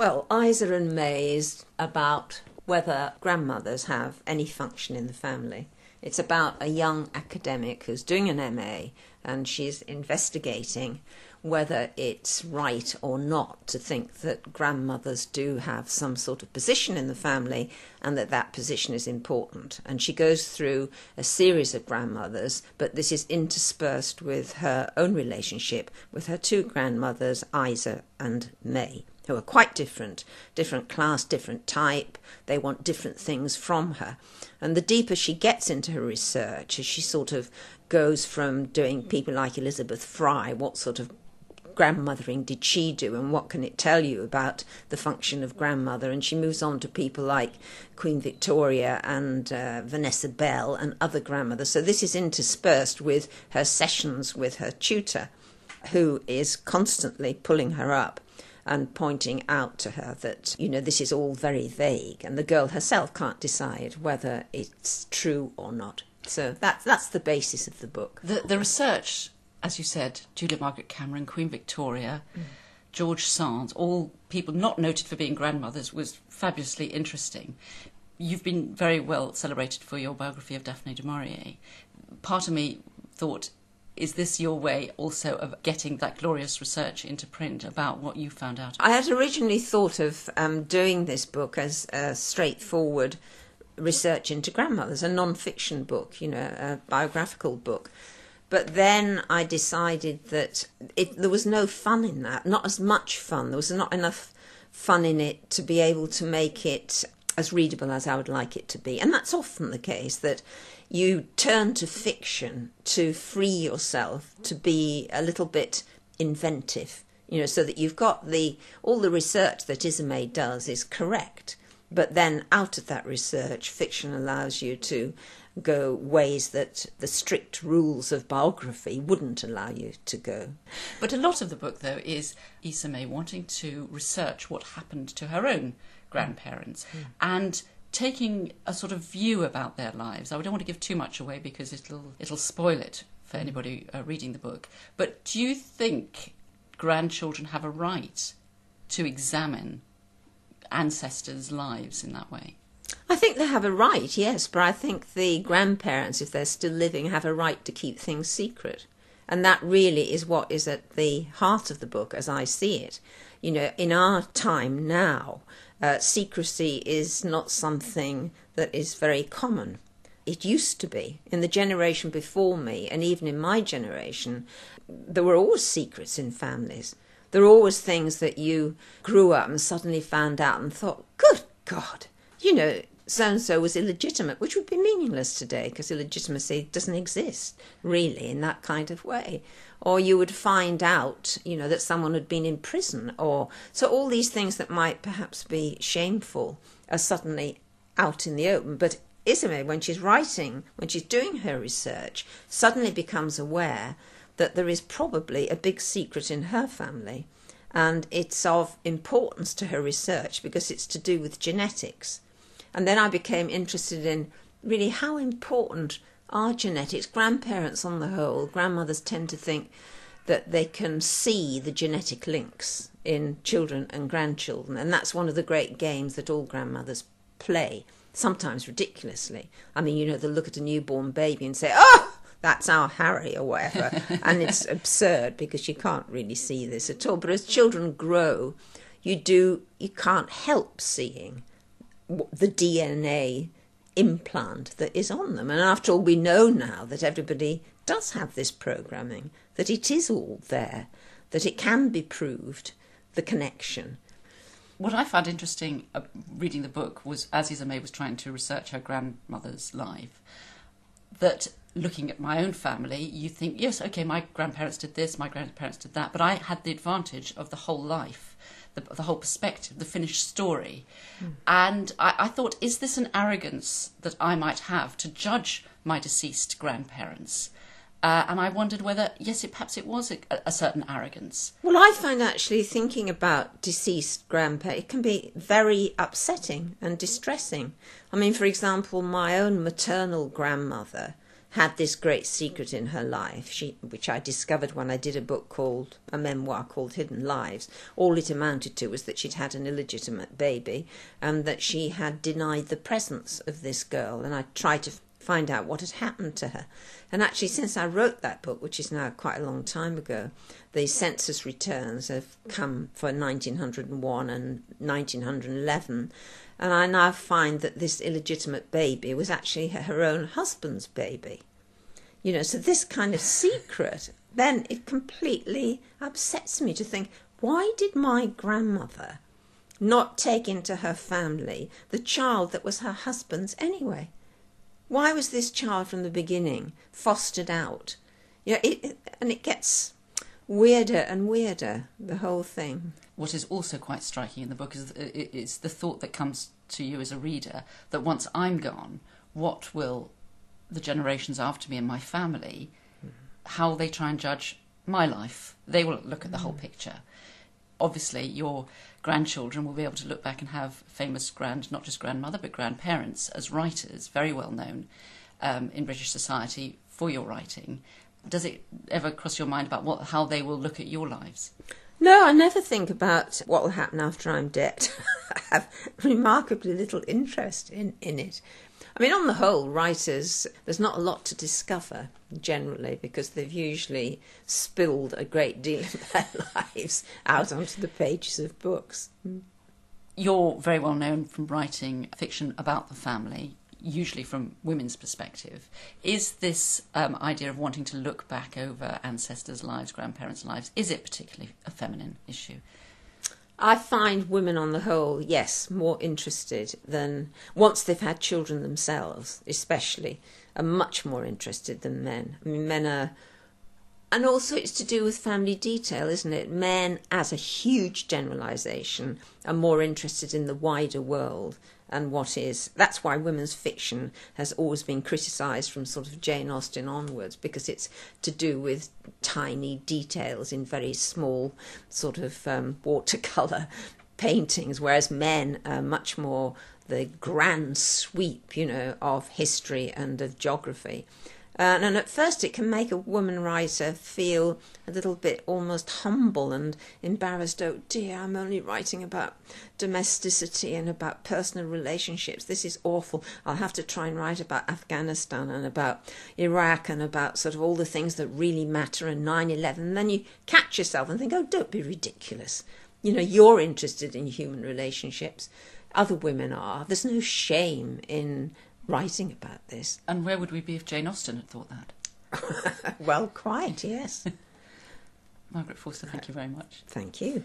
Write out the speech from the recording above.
Well, Isa and May is about whether grandmothers have any function in the family. It's about a young academic who's doing an MA and she's investigating whether it's right or not to think that grandmothers do have some sort of position in the family and that that position is important. And she goes through a series of grandmothers, but this is interspersed with her own relationship with her two grandmothers, Isa and May, who are quite different class, different type. They want different things from her. And the deeper she gets into her research, as she sort of goes from doing people like Elizabeth Fry, what sort of grandmothering did she do and what can it tell you about the function of grandmother? And she moves on to people like Queen Victoria and Vanessa Bell and other grandmothers. So this is interspersed with her sessions with her tutor, who is constantly pulling her up and pointing out to her that, you know, this is all very vague and the girl herself can't decide whether it's true or not. So that's the basis of the book. The research, as you said, Julia Margaret Cameron, Queen Victoria, George Sand, all people not noted for being grandmothers, was fabulously interesting. You've been very well celebrated for your biography of Daphne du Maurier. Part of me thought, is this your way also of getting that glorious research into print about what you found out? I had originally thought of doing this book as a straightforward research into grandmothers, a non-fiction book, you know, a biographical book. But then I decided that there was no fun in that, not as much fun. There was not enough fun in it to be able to make it as readable as I would like it to be. And that's often the case, that you turn to fiction to free yourself to be a little bit inventive, you know, so that you've got all the research that Isa May does is correct, but then out of that research, fiction allows you to go ways that the strict rules of biography wouldn't allow you to go. But a lot of the book, though, is Isa May wanting to research what happened to her own grandparents and taking a sort of view about their lives. I don't want to give too much away because it'll spoil it for anybody reading the book. But do you think grandchildren have a right to examine ancestors' lives in that way? I think they have a right, yes, but I think the grandparents, if they're still living, have a right to keep things secret. And that really is what is at the heart of the book as I see it. You know, in our time now, secrecy is not something that is very common. It used to be. In the generation before me, and even in my generation, there were always secrets in families. There were always things that you grew up and suddenly found out and thought, good God, you know, so-and-so was illegitimate, which would be meaningless today because illegitimacy doesn't exist really in that kind of way. Or you would find out, you know, that someone had been in prison, or so all these things that might perhaps be shameful are suddenly out in the open. But Isa May, when she's writing, when she's doing her research, suddenly becomes aware that there is probably a big secret in her family, and it's of importance to her research because it's to do with genetics. And then I became interested in really how important our genetics, grandparents on the whole, grandmothers tend to think that they can see the genetic links in children and grandchildren. And that's one of the great games that all grandmothers play, sometimes ridiculously. I mean, you know, they'll look at a newborn baby and say, oh, that's our Harry or whatever. And it's absurd because you can't really see this at all. But as children grow, you can't help seeing the DNA implant that is on them. And after all, we know now that everybody does have this programming, that it is all there, that it can be proved, the connection. What I found interesting reading the book was, as Isa May was trying to research her grandmother's life, that looking at my own family, you think, yes, okay, my grandparents did this, my grandparents did that, but I had the advantage of the whole life, the whole perspective, the finished story. And I thought, is this an arrogance that I might have to judge my deceased grandparents? And I wondered whether, yes, perhaps it was a certain arrogance. Well, I find actually thinking about deceased grandparents, it can be very upsetting and distressing. I mean, for example, my own maternal grandmother had this great secret in her life, which I discovered when I did a memoir called Hidden Lives. All it amounted to was that she'd had an illegitimate baby and that she had denied the presence of this girl, and I tried to find out what had happened to her. And actually, since I wrote that book, which is now quite a long time ago, the census returns have come for 1901 and 1911, and I now find that this illegitimate baby was actually her own husband's baby. You know, so this kind of secret, then it completely upsets me to think, why did my grandmother not take into her family the child that was her husband's anyway? Why was this child from the beginning fostered out? You know, it gets weirder and weirder, the whole thing. What is also quite striking in the book is the thought that comes to you as a reader that once I'm gone, what will the generations after me and my family, how will they try and judge my life? They will look at the whole picture. Obviously, your grandchildren will be able to look back and have famous not just grandmother, but grandparents as writers, very well known in British society for your writing. Does it ever cross your mind about how they will look at your lives? No, I never think about what will happen after I'm dead. I have remarkably little interest in it. I mean, on the whole, writers, there's not a lot to discover generally, because they've usually spilled a great deal of their lives out onto the pages of books. You're very well known from writing fiction about the family, usually from women's perspective. Is this idea of wanting to look back over ancestors' lives, grandparents' lives, is it particularly a feminine issue? I find women on the whole, yes, more interested than, once they've had children themselves especially, are much more interested than men. I mean, men are, and also it's to do with family detail, isn't it? Men, as a huge generalisation, are more interested in the wider world. And that's why women's fiction has always been criticised from sort of Jane Austen onwards, because it's to do with tiny details in very small sort of watercolour paintings, whereas men are much more the grand sweep, you know, of history and of geography. And at first it can make a woman writer feel a little bit almost humble and embarrassed. Oh dear, I'm only writing about domesticity and about personal relationships. This is awful. I'll have to try and write about Afghanistan and about Iraq and about sort of all the things that really matter, and 9/11. And then you catch yourself and think, oh, don't be ridiculous. You know, you're interested in human relationships. Other women are. There's no shame in writing about this. And where would we be if Jane Austen had thought that? Well, quite, yes. Margaret Forster, thank you very much. Thank you.